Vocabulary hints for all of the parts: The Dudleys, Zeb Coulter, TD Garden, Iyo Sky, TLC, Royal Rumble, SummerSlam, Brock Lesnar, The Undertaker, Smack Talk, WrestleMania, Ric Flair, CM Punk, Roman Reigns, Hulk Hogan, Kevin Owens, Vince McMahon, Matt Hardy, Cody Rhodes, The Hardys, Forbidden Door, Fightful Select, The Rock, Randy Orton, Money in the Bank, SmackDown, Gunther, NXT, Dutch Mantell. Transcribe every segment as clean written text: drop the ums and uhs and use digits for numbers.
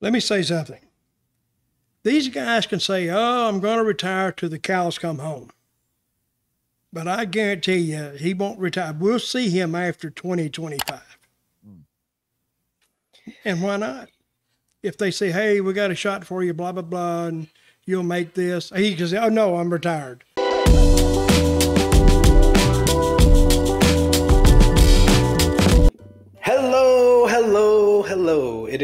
Let me say something. These guys can say, oh, I'm going to retire till the cows come home. But I guarantee you, he won't retire. We'll see him after 2025. And why not? If they say, hey, we got a shot for you, blah, blah, blah, and you'll make this. He can say, oh, no, I'm retired. Hello, it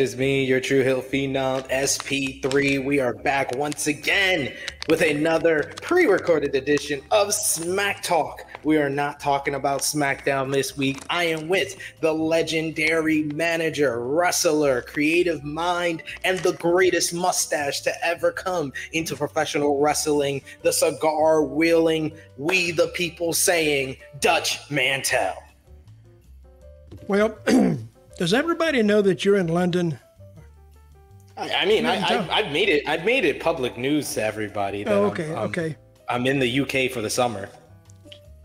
is me, your true hill phenom, SP3. We are back once again with another pre-recorded edition of Smack Talk. We are not talking about SmackDown this week. I am with the legendary manager, wrestler, creative mind, and the greatest mustache to ever come into professional wrestling, the cigar-wielding, we the people saying, Dutch Mantell. Well... Does everybody know that you're in London? I mean, I've made it public news to everybody. That I'm in the UK for the summer.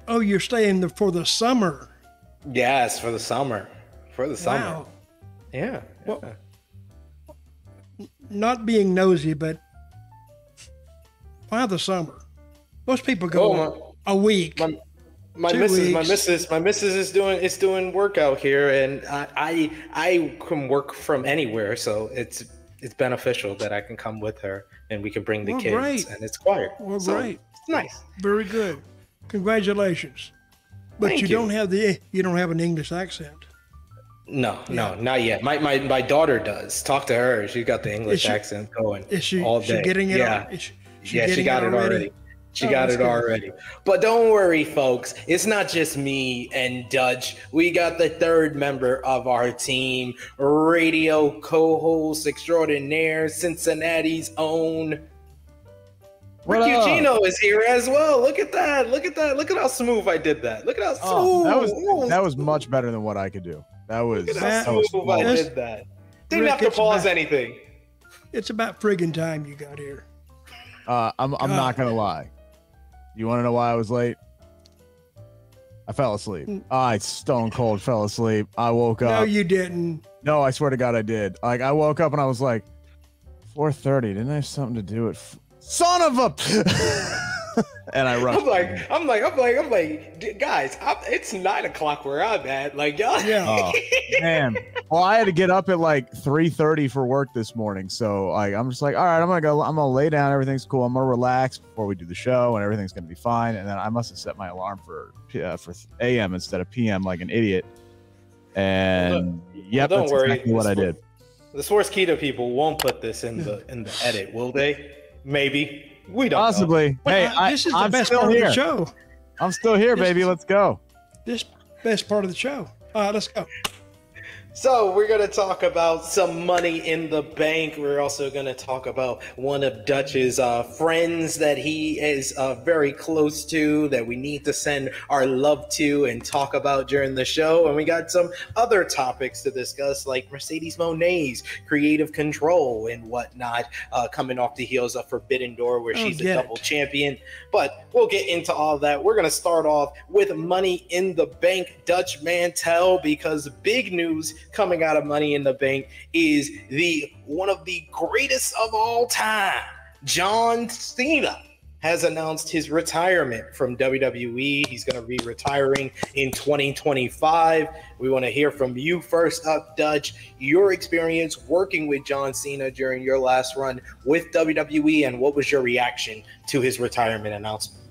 Oh, you're staying there for the summer. Yes, for the summer. For the summer. Wow. Yeah. Well, not being nosy, but why the summer? Most people go a week. My missus is doing work out here, and I can work from anywhere, so it's beneficial that I can come with her, and we can bring the kids, and it's quiet. It's nice. Very good. Congratulations. But you don't have an English accent. No, not yet. My daughter does. Talk to her. She's got the English accent going. Is she getting it? Yeah. She got it already. She got it already. But don't worry, folks. It's not just me and Dutch. We got the third member of our team, radio co-host extraordinaire, Cincinnati's own. Rick Ucchino is here as well. Look at that. Look at that. Look at how smooth I did that. Look at how smooth. That was much better than what I could do. Look at how smooth I did that. Didn't have to pause anything. It's about friggin' time you got here. I'm not going to lie. You want to know why I was late? I fell asleep. I stone cold fell asleep. I woke up. No, you didn't. No, I swear to God, I did. Like, I woke up and I was like, 4:30. Didn't I have something to do at son of a... and I rushed. I'm like, guys, it's 9 o'clock where I'm at. Like, y'all. Yeah. Oh, man. Well, I had to get up at like 3:30 for work this morning, so like I'm just like, all right, I'm gonna lay down. Everything's cool. I'm gonna relax before we do the show, and everything's gonna be fine. And then I must have set my alarm for a.m. instead of p.m. like an idiot. And don't worry, exactly what I did. The source keto people won't put this in the edit, will they? Maybe. We don't possibly. Know. Hey, this is the best part of the show. I'm still here, baby. Let's go. This best part of the show. All right, let's go. So we're going to talk about some Money in the Bank. We're also going to talk about one of Dutch's friends that he is very close to, that we need to send our love to and talk about during the show. And we got some other topics to discuss, like Mercedes Monet's creative control and whatnot, coming off the heels of Forbidden Door, where she's a double champion. But we'll get into all that. We're going to start off with Money in the Bank, Dutch Mantell, because big news coming out of Money in the Bank is the one of the greatest of all time. John Cena has announced his retirement from WWE. He's going to be retiring in 2025. We want to hear from you first up, Dutch, your experience working with John Cena during your last run with WWE, and what was your reaction to his retirement announcement?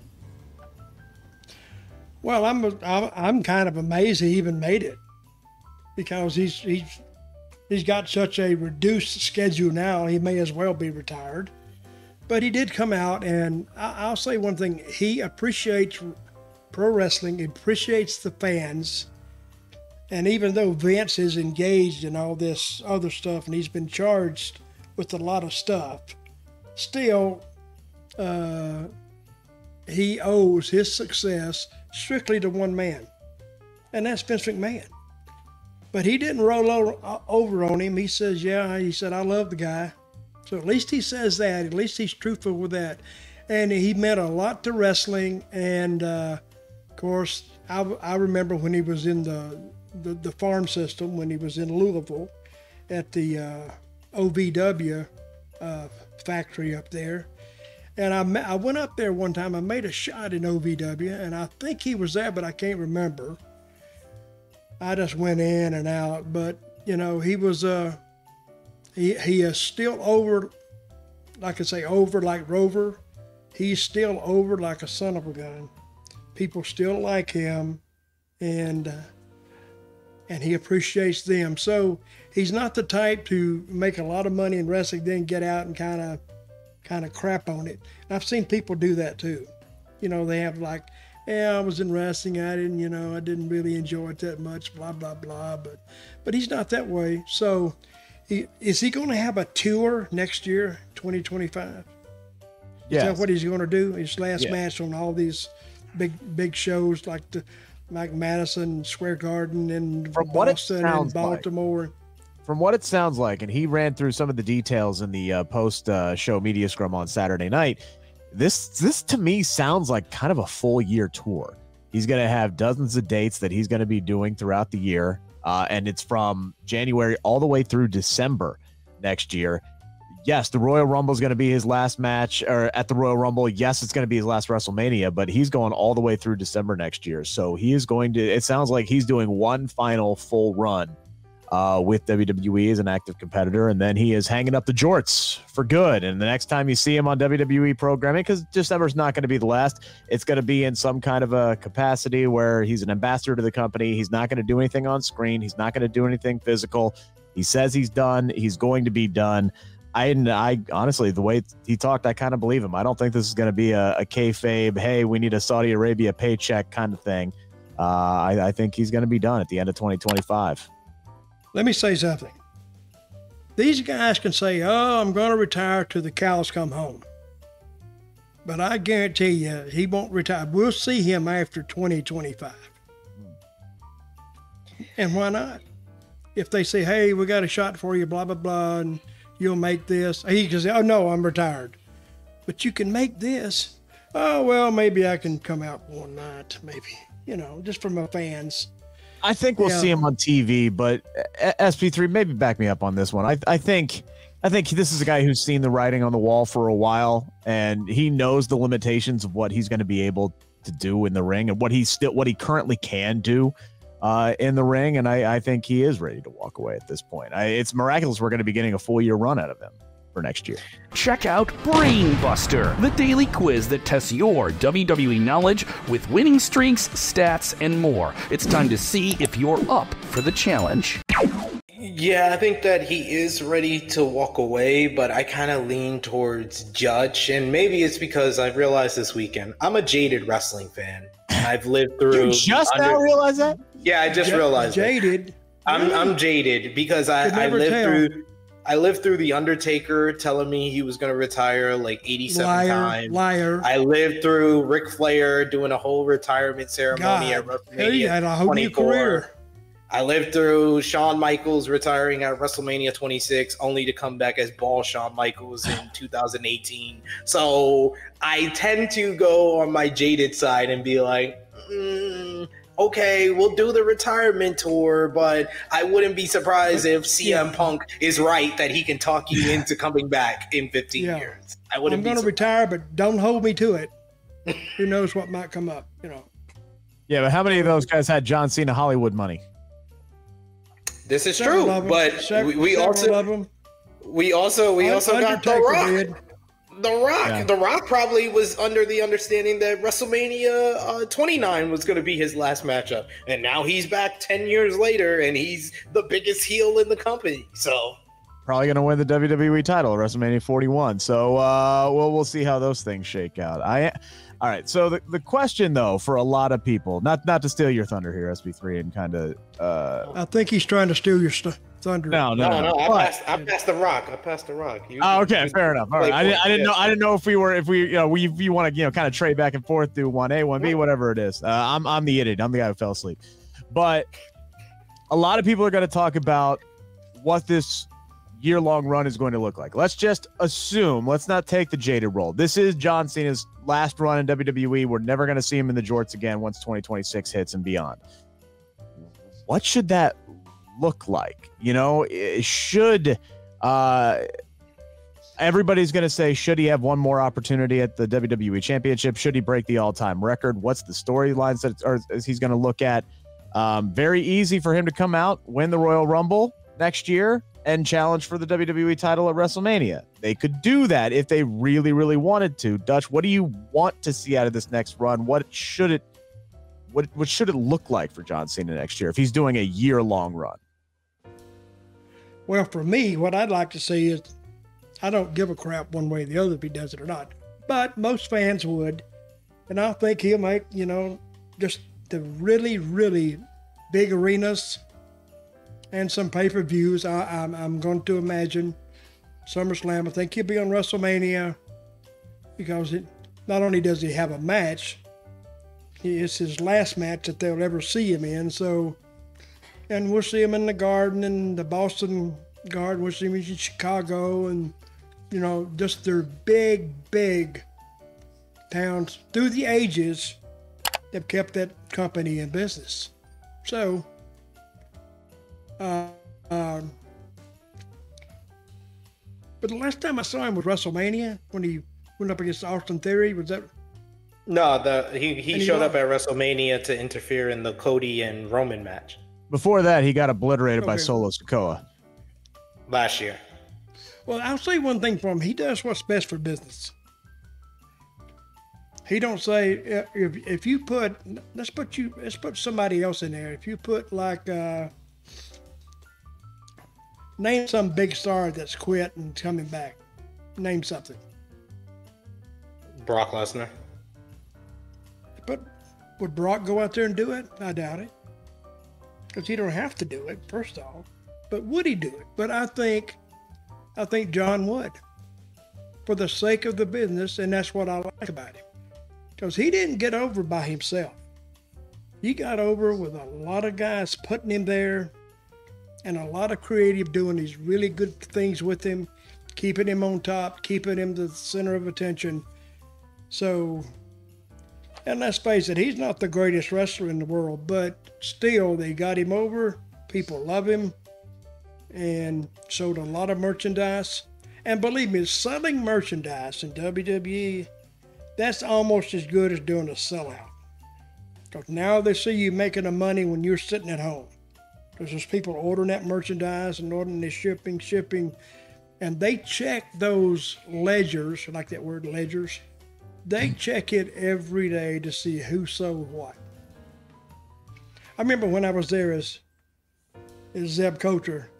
Well, I'm kind of amazed he even made it, because he's got such a reduced schedule now, he may as well be retired. But he did come out, and I'll say one thing, he appreciates pro wrestling, appreciates the fans. And even though Vince is engaged in all this other stuff, and he's been charged with a lot of stuff, still he owes his success strictly to one man, and that's Vince McMahon. But he didn't roll over on him. He says, yeah, he said, I love the guy. So at least he says that. At least he's truthful with that. And he meant a lot to wrestling. And, of course, I remember when he was in the farm system, when he was in Louisville at the OVW factory up there. And I went up there one time. I made a shot in OVW, and I think he was there, but I can't remember. I just went in and out. But, you know, he was, he is still over, like I say, over like Rover. He's still over like a son of a gun. People still like him, and he appreciates them. So he's not the type to make a lot of money in wrestling, then get out and kind of crap on it. And I've seen people do that too. You know, they have like, yeah, I was in wrestling. I didn't, you know, I didn't really enjoy it that much, blah, blah, blah. But he's not that way. So is he going to have a tour next year, 2025? Yeah. Is that what he's going to do? His last match on all these big shows like the Madison Square Garden and Boston and Baltimore. From what it sounds like, and he ran through some of the details in the post-show media scrum on Saturday night, this to me sounds like kind of a full-year tour. He's going to have dozens of dates that he's going to be doing throughout the year, and it's from January all the way through December next year. Yes, the Royal Rumble is going to be his last match, or at the Royal Rumble, yes, it's going to be his last WrestleMania, but he's going all the way through December next year. So he is going to, it sounds like he's doing one final full run with WWE as an active competitor, and then he is hanging up the jorts for good. And the next time you see him on WWE programming, because December's not going to be the last, it's going to be in some kind of a capacity where he's an ambassador to the company. He's not going to do anything on screen. He's not going to do anything physical. He says he's done. He's going to be done. I honestly, the way he talked, I kind of believe him. I don't think this is going to be a kayfabe, hey, we need a Saudi Arabia paycheck kind of thing. I think he's going to be done at the end of 2025. Let me say something. These guys can say, oh, I'm going to retire till the cows come home. But I guarantee you, he won't retire. We'll see him after 2025. And why not? If they say, hey, we got a shot for you, blah, blah, blah, and you'll make this. He can say, oh, no, I'm retired. But you can make this. Oh, well, maybe I can come out one night, maybe, you know, just for my fans. I think we'll see him on TV, but SP3, maybe back me up on this one. I think this is a guy who's seen the writing on the wall for a while, and he knows the limitations of what he's going to be able to do in the ring and what he currently can do in the ring. And I think he is ready to walk away at this point. It's miraculous we're going to be getting a full-year run out of him for next year. Check out Brain Buster, the daily quiz that tests your WWE knowledge with winning streaks, stats, and more. It's time to see if you're up for the challenge. Yeah, I think that he is ready to walk away, but I kind of lean towards Judge, and maybe it's because I've realized this weekend I'm a jaded wrestling fan. I've lived through. You just now realize that? Yeah, I just realized jaded. It. I'm jaded because I lived through. I lived through The Undertaker telling me he was going to retire like 87 times. Liar. I lived through Ric Flair doing a whole retirement ceremony at WrestleMania 24. I lived through Shawn Michaels retiring at WrestleMania 26 only to come back as ball Shawn Michaels in 2018. So I tend to go on my jaded side and be like, okay, we'll do the retirement tour, but I wouldn't be surprised if CM Punk is right that he can talk you into coming back in 15 years. I'm going to retire, but don't hold me to it. Who knows what might come up, you know? Yeah, but how many of those guys had John Cena Hollywood money? This is true, but we also got The Rock. The Rock probably was under the understanding that WrestleMania 29 was going to be his last matchup, and now he's back 10 years later, and he's the biggest heel in the company. So probably going to win the WWE title at WrestleMania 41. So we'll see how those things shake out. All right. So the question though for a lot of people, not to steal your thunder here, SB3, and kind of I think he's trying to steal your stuff. No. I passed The Rock. Okay, fair enough. All right. I didn't know if you want to, kind of trade back and forth, do 1A, 1B, whatever it is. I'm the idiot. I'm the guy who fell asleep. But a lot of people are going to talk about what this year-long run is going to look like. Let's just assume. Let's not take the jaded role. This is John Cena's last run in WWE. We're never going to see him in the jorts again once 2026 hits and beyond. What should that look like? Should Everybody's going to say, should he have one more opportunity at the WWE Championship? Should he break the all-time record? What's the storylines that he's going to look at? Very easy for him to come out, win the Royal Rumble next year, and challenge for the WWE title at WrestleMania. They could do that if they really, really wanted to. Dutch, what do you want to see out of this next run? What should it look like for John Cena next year if he's doing a year-long run? Well, for me, what I'd like to see is, I don't give a crap one way or the other if he does it or not, but most fans would. And I think he'll make, you know, just the really, really big arenas and some pay-per-views. I'm going to imagine SummerSlam. I think he'll be on WrestleMania because it, not only does he have a match, it's his last match that they'll ever see him in. So, and we'll see him in the Garden and the Boston Garden. We'll see him in Chicago and, you know, just their big, big towns through the ages that kept that company in business. So, but the last time I saw him was WrestleMania when he went up against Austin Theory. Was that? No, he showed up at WrestleMania to interfere in the Cody and Roman match. Before that, he got obliterated by Solo Sikoa last year. Well, I'll say one thing for him. He does what's best for business. He don't say if you put let's put somebody else in there. If you put like name some big star that's quit and coming back. Name something. Brock Lesnar. But would Brock go out there and do it? I doubt it. Because he don't have to do it, first of all. But would he do it? But I think John would. For the sake of the business, and that's what I like about him. Because he didn't get over by himself. He got over with a lot of guys putting him there and a lot of creative doing these really good things with him, keeping him on top, keeping him the center of attention. So, and let's face it, he's not the greatest wrestler in the world, but still they got him over. People love him and sold a lot of merchandise. And believe me, selling merchandise in WWE, that's almost as good as doing a sellout. Because now they see you making the money when you're sitting at home. Because there's people ordering that merchandise and ordering the shipping. And they check those ledgers. I like that word, ledgers. They check it every day to see who sold what. I remember when I was there as Zeb Coulter,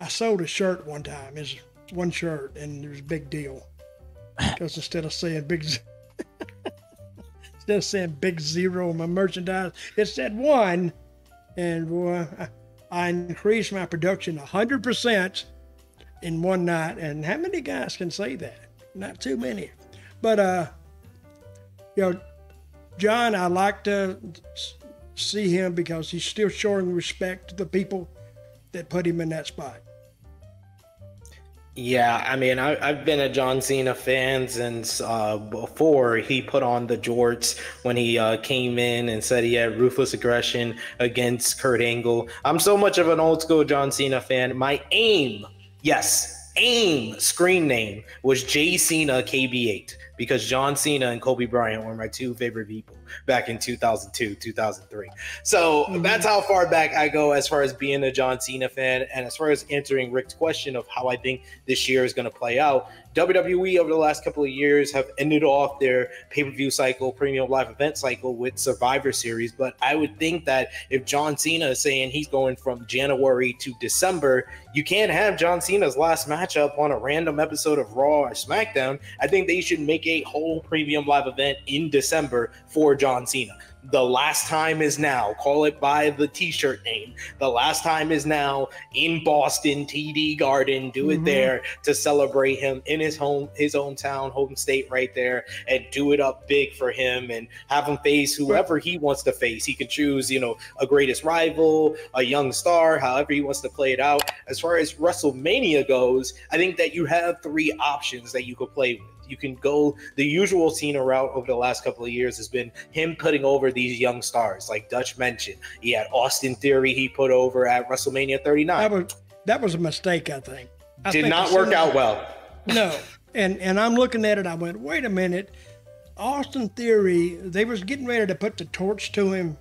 I sold a shirt one time, his one shirt, and it was a big deal. Because instead of saying big zero on my merchandise, it said one. And boy, I increased my production 100% in one night. And how many guys can say that? Not too many. But, you know, John, I like to see him because he's still showing respect to the people that put him in that spot. Yeah, I mean, I've been a John Cena fan since before he put on the jorts when he came in and said he had ruthless aggression against Kurt Angle. I'm so much of an old school John Cena fan. My AIM screen name was J Cena KB8 because John Cena and Kobe Bryant were my two favorite people back in 2002, 2003. So that's how far back I go as far as being a John Cena fan. And as far as answering Rick's question of how I think this year is going to play out, WWE over the last couple of years have ended off their pay-per-view cycle, premium live event cycle with Survivor Series. But I would think that if John Cena is saying he's going from January to December, you can't have John Cena's last matchup on a random episode of Raw or SmackDown. I think they should make a whole premium live event in December for John Cena. The last time is now. Call it by the t-shirt name. The last time is now in Boston, TD Garden. Do it there to celebrate him in his hometown, home state right there, and do it up big for him and have him face whoever he wants to face. He can choose, you know, a greatest rival, a young star, however he wants to play it out. As far as WrestleMania goes, I think that you have three options that you could play with. You can go the usual Cena route over the last couple of years has been him putting over these young stars, like Dutch mentioned. He had Austin Theory he put over at WrestleMania 39. That was a mistake, I think. Did not work out well. No. And I'm looking at it, I went, wait a minute. Austin Theory, they was getting ready to put the torch to him,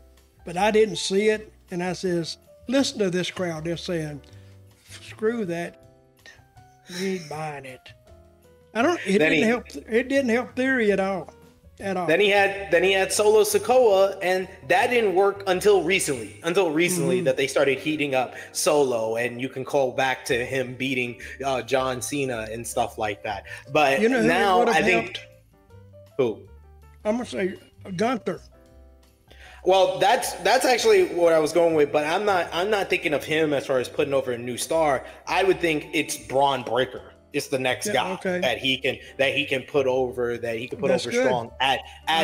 but I didn't see it. And I says, listen to this crowd. They're saying, screw that. We ain't buying it. I don't, it didn't help. It didn't help Theory at all. Then he had Solo Sikoa, and that didn't work until recently. That they started heating up Solo, and you can call back to him beating John Cena and stuff like that. But you know who now I think who I'm gonna say Gunther. Well, that's actually what I was going with, but I'm not thinking of him as far as putting over a new star. I would think it's Braun Breaker. It's the next guy that he can put over strong at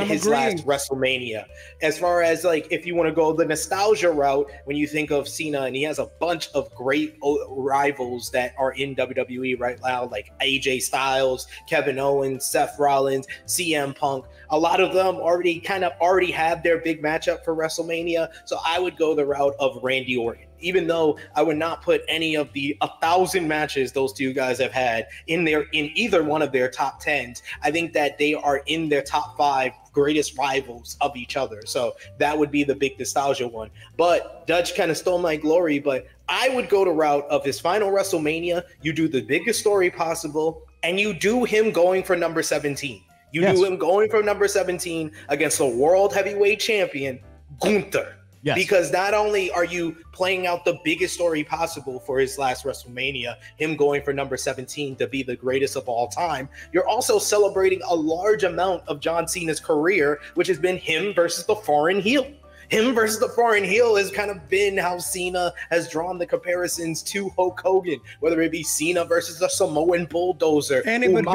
his last WrestleMania. As far as like, if you want to go the nostalgia route, when you think of Cena, and he has a bunch of great rivals that are in WWE right now, like AJ Styles, Kevin Owens, Seth Rollins, CM Punk. A lot of them already have their big matchup for WrestleMania. So I would go the route of Randy Orton. Even though I would not put any of the 1,000 matches those two guys have had in either one of their top 10s, I think that they are in their top 5 greatest rivals of each other. So that would be the big nostalgia one. But Dutch kind of stole my glory, but I would go the route of his final WrestleMania. You do the biggest story possible, and you do him going for number 17. You do him going for number 17 against the world heavyweight champion, Gunther. Yes. Because not only are you playing out the biggest story possible for his last WrestleMania, him going for number 17 to be the greatest of all time, you're also celebrating a large amount of John Cena's career, which has been him versus the foreign heel. Him versus the foreign heel has kind of been how Cena has drawn the comparisons to Hulk Hogan, whether it be Cena versus the Samoan Bulldozer. And it Umaga. Would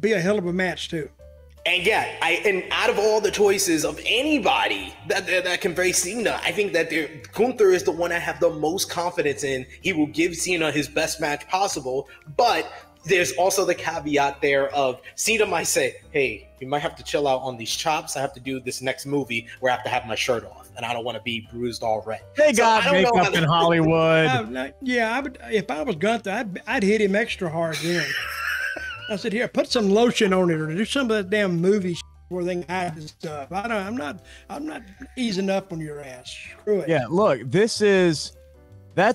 be a hell of a match, too. And yeah, and out of all the choices of anybody that can face Cena, I think that Gunther is the one I have the most confidence in. He will give Cena his best match possible, but there's also the caveat there of Cena might say, hey, you might have to chill out on these chops. I have to do this next movie where I have to have my shirt off, and I don't want to be bruised all red. They got makeup in Hollywood. If I was Gunther, I'd hit him extra hard then. I said, here, put some lotion on it, or do some of that damn movie where they can hide this stuff. I'm not easing up on your ass. Screw it. Yeah, look, that's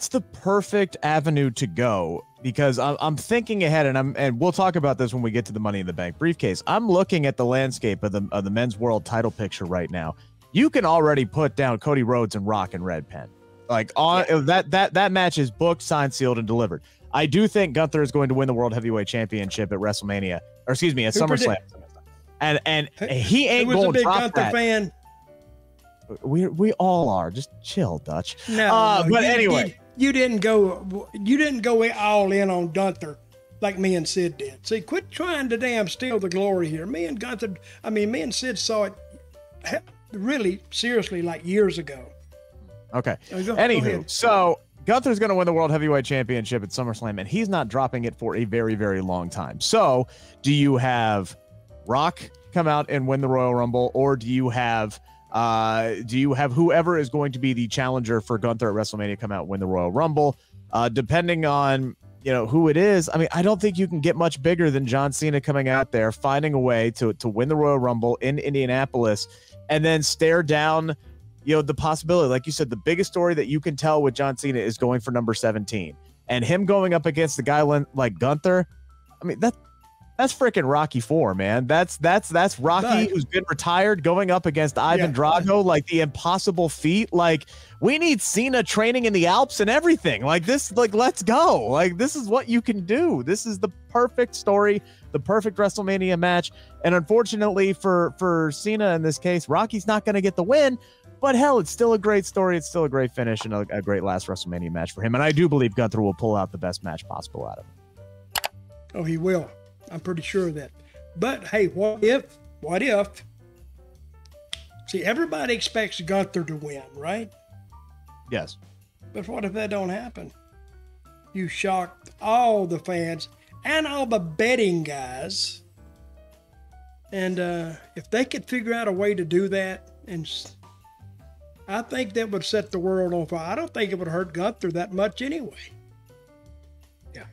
the perfect avenue to go, because I'm thinking ahead, and we'll talk about this when we get to the Money in the Bank briefcase. I'm looking at the landscape of the men's world title picture right now. You can already put down Cody Rhodes and Rock and Red Pen. Like that match is booked, signed, sealed, and delivered. I do think Gunther is going to win the World Heavyweight Championship at WrestleMania, or excuse me, at SummerSlam. And he ain't going to drop that. Fan. We all are. Just chill, Dutch. No, but anyway, you didn't go all in on Gunther like me and Sid did. See, quit trying to damn steal the glory here. Me and Sid saw it really seriously like years ago. Okay. Anywho, so Gunther's going to win the World Heavyweight Championship at SummerSlam, and he's not dropping it for a very, very long time. So do you have Rock come out and win the Royal Rumble, or do you have whoever is going to be the challenger for Gunther at WrestleMania come out and win the Royal Rumble? Depending on, who it is, I mean, I don't think you can get much bigger than John Cena coming out there, finding a way to win the Royal Rumble in Indianapolis, and then stare down the possibility, like you said, the biggest story that you can tell with John Cena is going for number 17, and him going up against the guy like Gunther. I mean, that's freaking Rocky IV, man. That's Rocky, who's been retired, going up against Ivan Drago, like the impossible feat. Like, we need Cena training in the Alps and everything like this. Like, let's go. Like, this is what you can do. This is the perfect story, the perfect WrestleMania match. And unfortunately for Cena in this case, Rocky's not going to get the win. But hell, it's still a great story. It's still a great finish and a great last WrestleMania match for him. And I do believe Gunther will pull out the best match possible out of him. Oh, he will. I'm pretty sure of that. But hey, what if? See, everybody expects Gunther to win, right? Yes. But what if that don't happen? You shocked all the fans and all the betting guys. And if they could figure out a way to do that, and I think that would set the world on fire. I don't think it would hurt Gunther that much anyway. Yeah.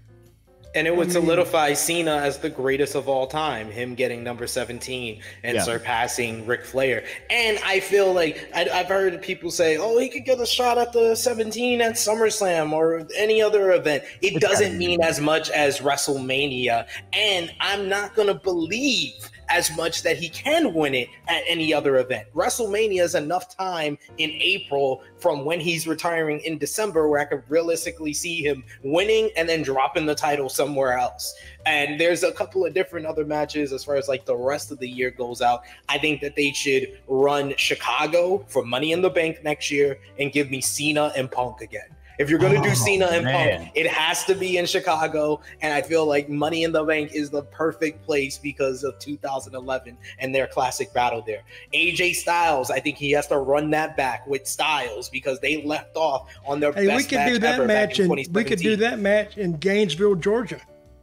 And it would solidify Cena as the greatest of all time, him getting number 17 and surpassing Ric Flair. And I feel like I've heard people say, oh, he could get a shot at the 17 at SummerSlam or any other event. It doesn't mean as much as WrestleMania. And I'm not going to believe as much that he can win it at any other event. WrestleMania is enough time in April from when he's retiring in December where I could realistically see him winning and then dropping the title somewhere else. And there's a couple of different other matches as far as like the rest of the year goes out. I think that they should run Chicago for Money in the Bank next year and give me Cena and Punk again. If you're going to do Cena and Punk, it has to be in Chicago. And I feel like Money in the Bank is the perfect place because of 2011 and their classic battle there. AJ Styles, I think he has to run that back with Styles because they left off on their best match ever back in 2017. We could do that match in Gainesville, Georgia.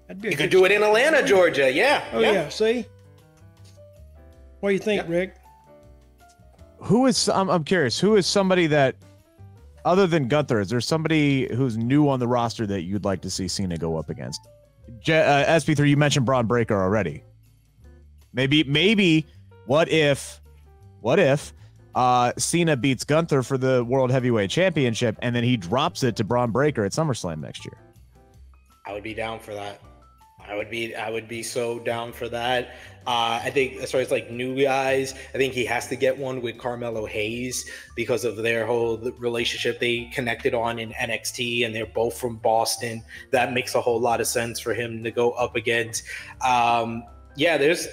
That'd be a good do it in Atlanta, Georgia. Yeah. Oh, yeah. See? What do you think, Rick? Who is, I'm curious, who is somebody that, other than Gunther, is there somebody who's new on the roster that you'd like to see Cena go up against? SP3, you mentioned Braun Breaker already. Maybe what if Cena beats Gunther for the World Heavyweight Championship and then he drops it to Braun Breaker at SummerSlam next year? I would be down for that. I would be so down for that. I think as far as like new guys, I think he has to get one with Carmelo Hayes because of their whole relationship they connected on in NXT, and they're both from Boston. That makes a whole lot of sense for him to go up against. Yeah, there's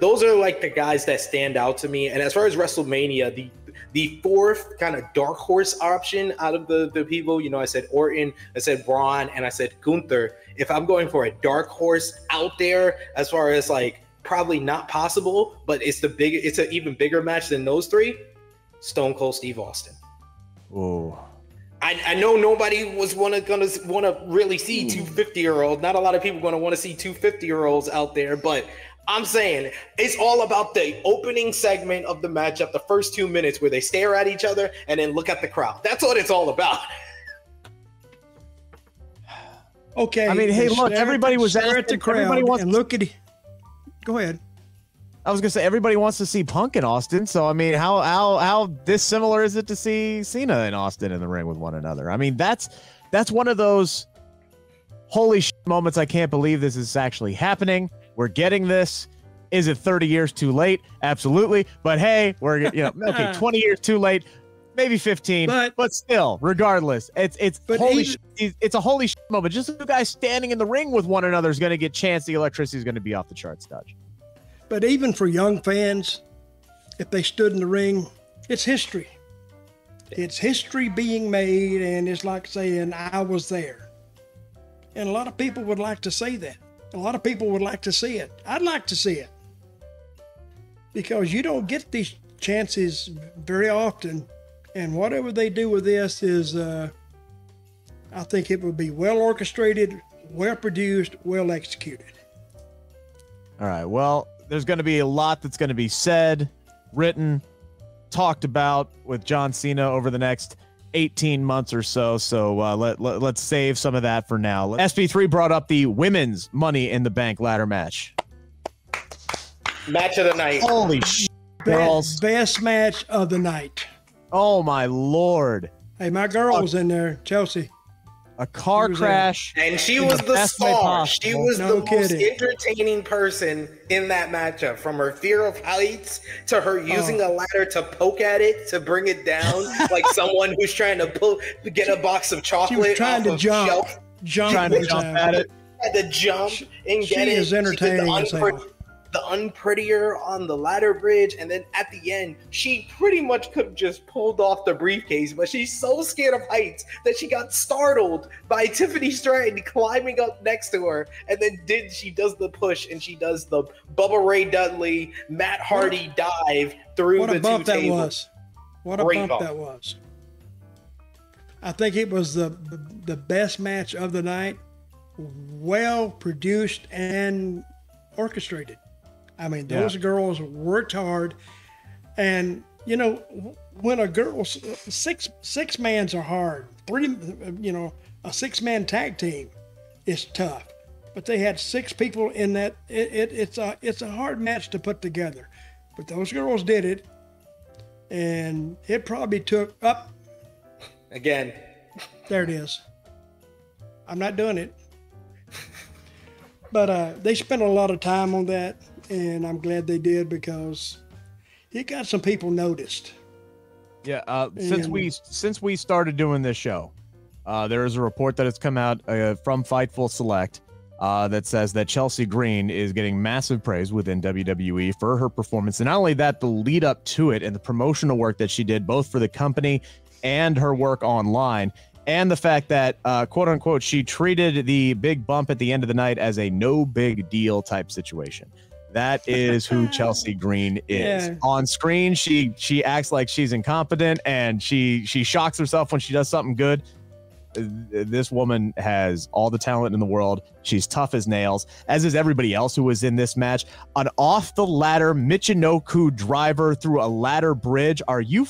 those are like the guys that stand out to me. And as far as WrestleMania, the fourth kind of dark horse option out of the people, you know, I said Orton, I said Braun, and I said Gunther. If I'm going for a dark horse out there, as far as like probably not possible, but it's an even bigger match than those three, Stone Cold Steve Austin. Oh. I know nobody was gonna really see 250-year-olds. Not a lot of people gonna want to see 250-year-olds out there, but I'm saying it's all about the opening segment of the matchup, the first 2 minutes where they stare at each other and then look at the crowd. That's what it's all about. Okay. I mean, hey, look, everybody was at the crowd and look at. Go ahead. I was gonna say everybody wants to see Punk in Austin, so I mean, how dissimilar is it to see Cena and Austin in the ring with one another? I mean, that's one of those holy shit moments. I can't believe this is actually happening. We're getting this. Is it 30 years too late? Absolutely. But hey, we're 20 years too late, maybe 15. But still, regardless, it's a holy shit moment. Just two guys standing in the ring with one another is gonna get chance. The electricity is gonna be off the charts, Dutch. But even for young fans, if they stood in the ring, it's history. It's history being made, and it's like saying, I was there. And a lot of people would like to say that. A lot of people would like to see it. I'd like to see it. Because you don't get these chances very often. And whatever they do with this is, I think it would be well orchestrated, well produced, well executed. All right, well, there's going to be a lot that's going to be said, written, talked about with John Cena over the next 18 months or so. So let's save some of that for now. SP3 brought up the women's Money in the Bank ladder match. Match of the night. Holy shit, girls. Best match of the night. Oh, my Lord. Hey, my girl was in there, Chelsea. A car crash. And she was the star. She was the most entertaining person in that matchup. From her fear of heights to her using a ladder to poke at it, to bring it down, like someone who's trying to get a box of chocolate. She was trying to jump at it. Had to jump and get it. She is entertaining. The unprettier on the ladder bridge, and then at the end she pretty much could have just pulled off the briefcase, but she's so scared of heights that she got startled by Tiffany Stratton climbing up next to her, and then she does the push, and she does the Bubba Ray Dudley Matt Hardy dive through the two tables. What a bump that was. I think it was the best match of the night, well produced and orchestrated. I mean, those girls worked hard, and you know, when a girl six mans are hard, a 6-man tag team is tough. but they had 6 people in that. It's a hard match to put together, but those girls did it, and it probably took up. Again. There it is. I'm not doing it. But they spent a lot of time on that, and I'm glad they did because it got some people noticed. Yeah, since we started doing this show, there is a report that has come out from Fightful Select that says that Chelsea Green is getting massive praise within WWE for her performance, and not only that, the lead up to it and the promotional work that she did both for the company and her work online, and the fact that, quote unquote, she treated the big bump at the end of the night as a no big deal type situation. That is who Chelsea Green is. Yeah. On screen, she acts like she's incompetent, and she shocks herself when she does something good. This woman has all the talent in the world. She's tough as nails, as is everybody else who was in this match. An off-the-ladder Michinoku driver through a ladder bridge. Are you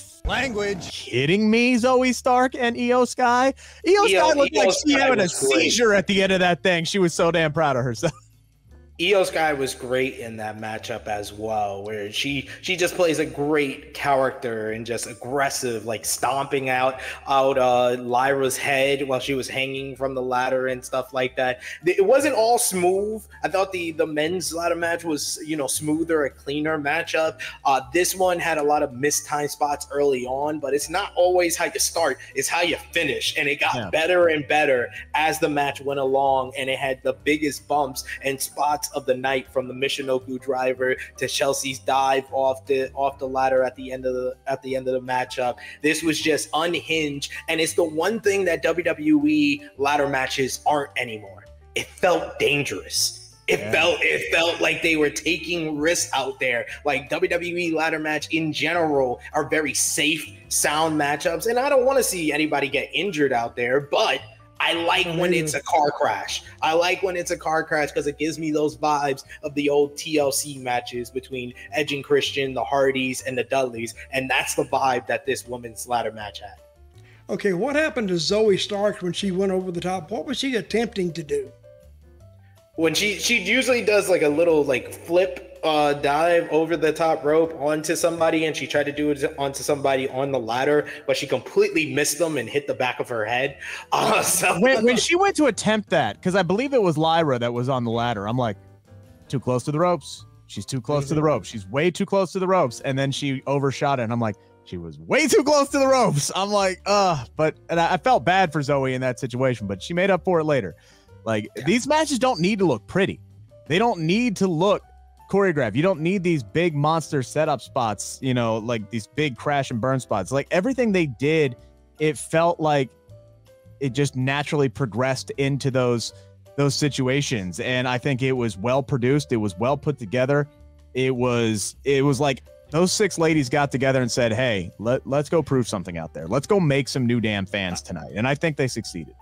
kidding me, Zoe Stark and Iyo Sky? Iyo Sky looked like she had a seizure at the end of that thing. She was so damn proud of herself. Iyo Sky was great in that matchup as well, where she just plays a great character and just aggressive, like stomping out Lyra's head while she was hanging from the ladder and stuff like that. It wasn't all smooth. I thought the men's ladder match was, you know, smoother, a cleaner matchup. This one had a lot of missed time spots early on, but it's not always how you start, it's how you finish. And it got better and better as the match went along, and it had the biggest bumps and spots of the night, from the Michinoku driver to Chelsea's dive off the ladder at the end of the matchup. This was just unhinged, and it's the one thing that WWE ladder matches aren't anymore. It felt dangerous. It felt like they were taking risks out there. Like, WWE ladder match in general are very safe, sound matchups, and I don't want to see anybody get injured out there, but I like when it's a car crash. I like when it's a car crash because it gives me those vibes of the old TLC matches between Edge and Christian, the Hardys, and the Dudleys, and that's the vibe that this women's ladder match had. Okay, what happened to Zoe Stark when she went over the top? What was she attempting to do? When she usually does like a little like flip dive over the top rope onto somebody, and she tried to do it onto somebody on the ladder, but she completely missed them and hit the back of her head. When she went to attempt that, because I believe it was Lyra that was on the ladder, I'm like, too close to the ropes. She's too close to the ropes. She's way too close to the ropes. And then she overshot it, and I'm like, she was way too close to the ropes. I'm like, and I felt bad for Zoe in that situation, but she made up for it later. Like, these matches don't need to look pretty. They don't need to look choreographed. You don't need these big monster setup spots, you know, like these big crash and burn spots. Like, everything they did, it felt like it just naturally progressed into those situations. And I think it was well produced. It was well put together. It was like those 6 ladies got together and said, hey, let's go prove something out there. Let's go make some new damn fans tonight. And I think they succeeded.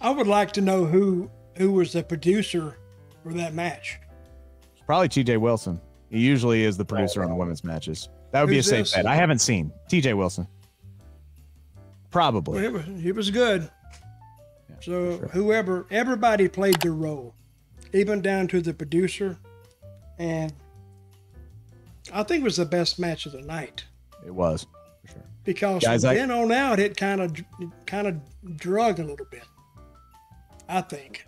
I would like to know who was the producer for that match. Probably T.J. Wilson. He usually is the producer on the women's matches. That would be a safe bet. I haven't seen T.J. Wilson. Probably. Well, it was good. Yeah, so sure. Everybody played their role, even down to the producer. And I think it was the best match of the night. It was, for sure. Because from then on out, it kind of drug a little bit, I think.